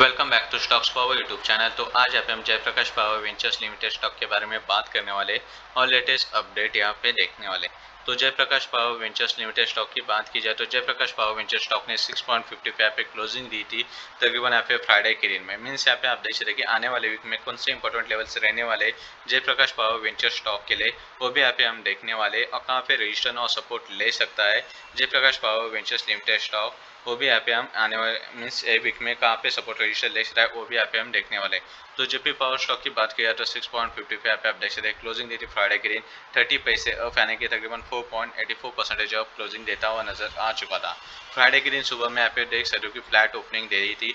Welcome back to stocks power YouTube channel. तो आज आप हम Jaiprakash power ventures limited stock के बारे में बात करने वाले और लेटेस्ट अपडेट यहां पे देखने वाले। तो Jaiprakash power ventures limited stock की बात की जाए तो जयप्रकाश पावर वेंचर्स स्टॉक ने 6.50 पे यहाँ पे क्लोजिंग दी थी तकरीबन यहाँ पे फ्राइडे के दिन में। मीन्स यहाँ पे आप देख रहे कि आने वाले वीक में कौन से इंपॉर्टेंट लेवल्स रहने वाले जयप्रकाश पावर वेंचर्स स्टॉक के लिए वो भी यहाँ पे हम देखने वाले और कहाँ पे रजिस्ट्रेशन और सपोर्ट ले सकता है Jaiprakash power ventures limited stock, वो भी यहाँ पे हम आने वाले मीन्स ए वीक में कहाँ पे सपोर्ट रजिस्टर ले सकता है वो भी यहाँ पे हम देखने वाले। तो जेपी पावर स्टॉक की बात की जाए तो 6.50 पे यहाँ पे आप देख सकते हैं क्लोजिंग दी थी फ्राइडे के दिन 30 पैसे अप, यानी कि तकरीबन 4.84% अप क्लोजिंग देता हुआ नजर आ चुका था। फ्राइडे के दिन सुबह में यहाँ पे देख सकते हो कि फ्लैट ओपनिंग दे रही थी।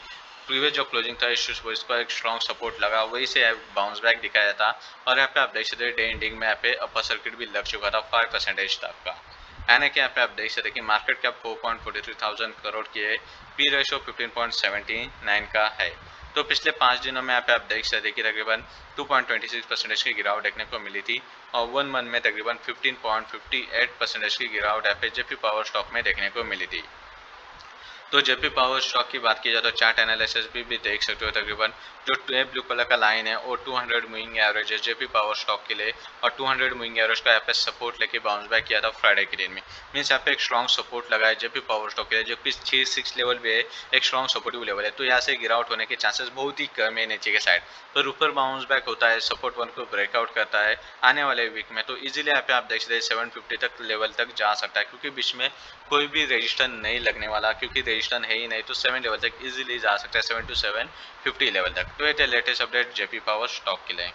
प्रीवियस जो क्लोजिंग था इसको एक स्ट्रॉन्ग सपोर्ट लगा, वही से बाउंस बैक दिखाया था और यहाँ पे आप देख सकते डे एंडिंग में यहाँ पे अपर सर्किट भी लग चुका था 5% तक का। यानी कि यहाँ पे आप देख सकते हैं कि मार्केट कैप 4.43,000 करोड़ की है, पी रेशो 15.79 का है। तो पिछले 5 दिनों में यहाँ पे आप देख सकते हैं कि तकरीबन 2.26% की गिरावट देखने को मिली थी और 1 मंथ में तकरीबन 15.58% की गिरावट यहाँ पे जेपी पावर स्टॉक में देखने को मिली थी। तो जेपी पावर स्टॉक की बात की जाए तो चार्ट एनालिसिस भी देख सकते हो, तकरीबन जो ब्लू कलर का लाइन है और 200 मूविंग एवरेज है जेपी पावर स्टॉक के लिए और 200 मूविंग एवरेज का यहाँ पे सपोर्ट लेके बाउंस बैक किया था फ्राइडे के दिन में। मीन्स यहाँ पे एक स्ट्रॉन्ग सपोर्ट लगा है जेपी पावर स्टॉक के लिए, जो कि 36 लेवल भी है, एक स्ट्रॉन्ग सपोर्टिव लेवल है। तो यहाँ से गिरावट होने के चांसेस बहुत ही कम है नीचे के साइड पर। ऊपर बाउंस बैक होता है, सपोर्ट वन को ब्रेकआउट करता है आने वाले वीक में, तो इजीली यहाँ पे आप देख सकते हैं 750 तक लेवल तक जा सकता है, क्योंकि बीच में कोई भी रजिस्ट्रेशन नहीं लगने वाला, क्योंकि रजिस्ट्रेशन है ही नहीं। तो 7 लेवल तक इजीली जा सकता है, 7 to 750 लेवल तक। तो ये latest update JP power stock के लिए।